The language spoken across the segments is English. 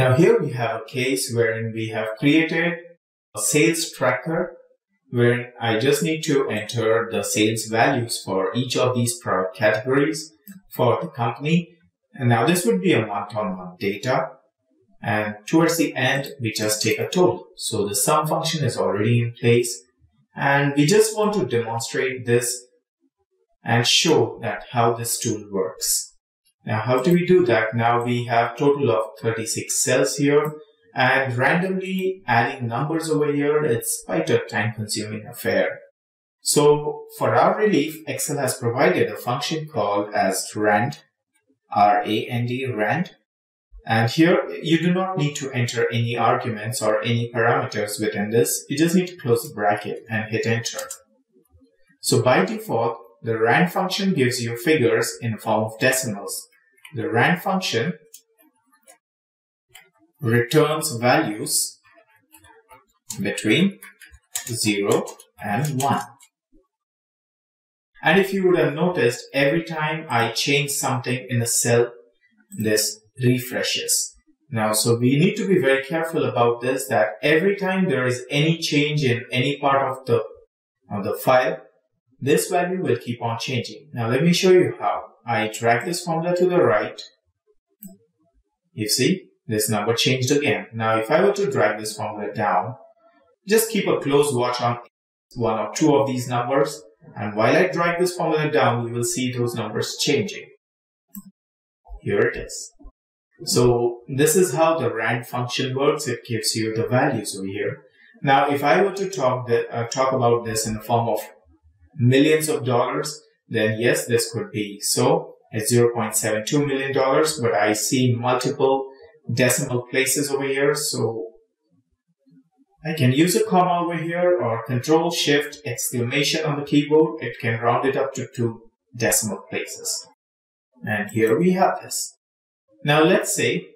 Now here we have a case wherein we have created a sales tracker where I just need to enter the sales values for each of these product categories for the company. And now this would be a month-on-month data. And towards the end, we just take a total. So the sum function is already in place. And we just want to demonstrate this and show that how this tool works. Now, how do we do that? Now we have total of 36 cells here, and randomly adding numbers over here, it's quite a time-consuming affair. So for our relief, Excel has provided a function called as RAND, R-A-N-D, RAND. And here, you do not need to enter any arguments or any parameters within this. You just need to close the bracket and hit enter. So by default, the RAND function gives you figures in the form of decimals. The RAND function returns values between 0 and 1. And if you would have noticed, every time I change something in a cell, this refreshes. Now, so we need to be very careful about this, that every time there is any change in any part of the file, this value will keep on changing. Now, let me show you how. I drag this formula to the right. You see, this number changed again. Now, if I were to drag this formula down, just keep a close watch on one or two of these numbers. And while I drag this formula down, we will see those numbers changing. Here it is. So, this is how the RAND function works. It gives you the values over here. Now, if I were to talk about this in the form of millions of dollars, then yes, this could be so. It's $0.72 million, but I see multiple decimal places over here. So, I can use a comma over here or Control Shift exclamation on the keyboard. It can round it up to 2 decimal places. And here we have this. Now let's say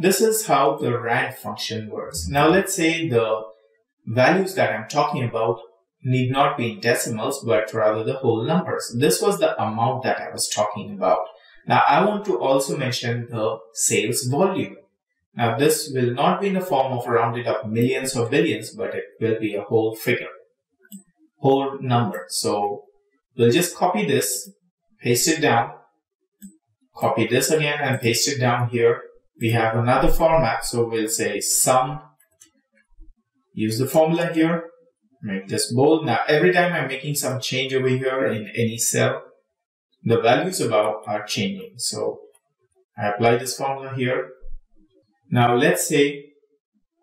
this is how the RAND function works. Now let's say the values that I'm talking about need not be in decimals, but rather the whole numbers. This was the amount that I was talking about. Now I want to also mention the sales volume. Now this will not be in the form of rounded up millions or billions, but it will be a whole figure, whole number. So we'll just copy this, paste it down, copy this again and paste it down here. We have another format, so we'll say sum. Use the formula here. Make this bold. Now, every time I'm making some change over here in any cell, the values above are changing. So, I apply this formula here. Now, let's say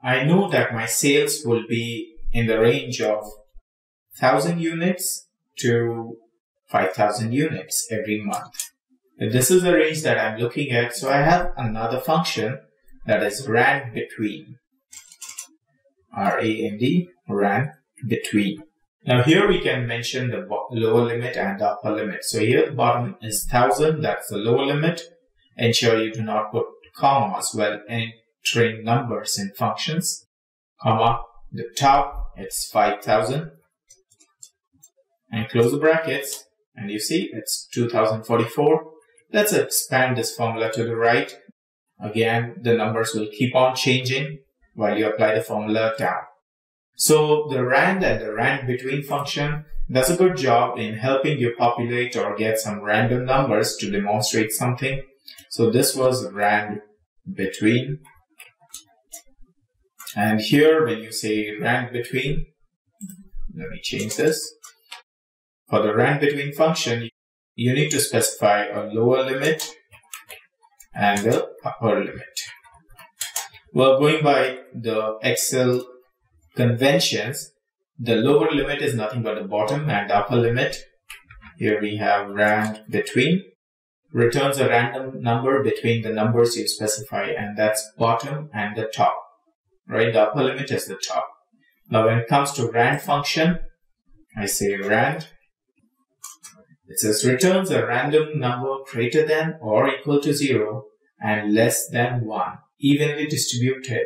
I know that my sales will be in the range of 1,000 units to 5,000 units every month. If this is the range that I'm looking at, so I have another function that is RAND between. R-A-N-D, RAND. Between. Now here we can mention the lower limit and the upper limit. So here the bottom is 1,000, that's the lower limit. Ensure you do not put commas while entering numbers in functions. Comma, the top, it's 5,000. And close the brackets. And you see, it's 2,044. Let's expand this formula to the right. Again, the numbers will keep on changing while you apply the formula down. So the RAND and the RAND between function does a good job in helping you populate or get some random numbers to demonstrate something. So this was RAND between. And here when you say RAND between, let me change this. For the RAND between function, you need to specify a lower limit and the upper limit. Well, going by the Excel conventions, the lower limit is nothing but the bottom and the upper limit. Here we have RAND between, returns a random number between the numbers you specify, and that's bottom and the top, right? The upper limit is the top. Now when it comes to RAND function, I say RAND. It says returns a random number greater than or equal to 0 and less than 1, evenly distributed.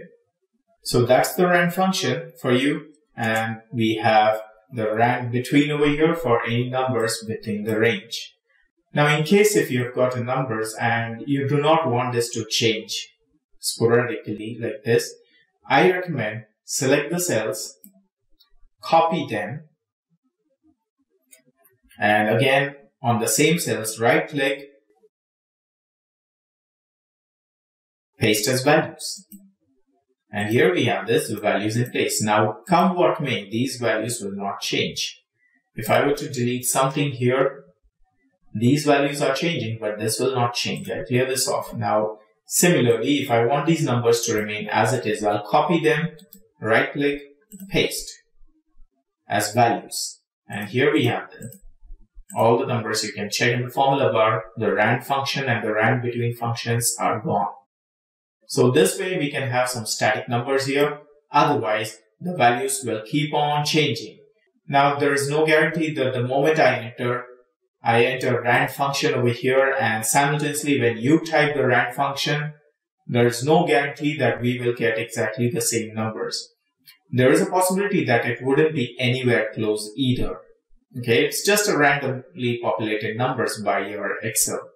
So that's the RAND function for you, and we have the RAND between over here for any numbers within the range. Now in case if you've got numbers and you do not want this to change, sporadically like this, I recommend select the cells, copy them, and again on the same cells right click, paste as values. And here we have this values in place. Now come what may, these values will not change. If I were to delete something here, these values are changing, but this will not change. I clear this off. Now similarly, if I want these numbers to remain as it is, I'll copy them, right click, paste as values. And here we have them. All the numbers you can check in the formula bar, the RAND function and the RAND between functions are gone. So this way we can have some static numbers here, otherwise the values will keep on changing. Now there is no guarantee that the moment I enter RAND function over here and simultaneously when you type the RAND function, there is no guarantee that we will get exactly the same numbers. There is a possibility that it wouldn't be anywhere close either. Okay, it's just a randomly populated numbers by your Excel.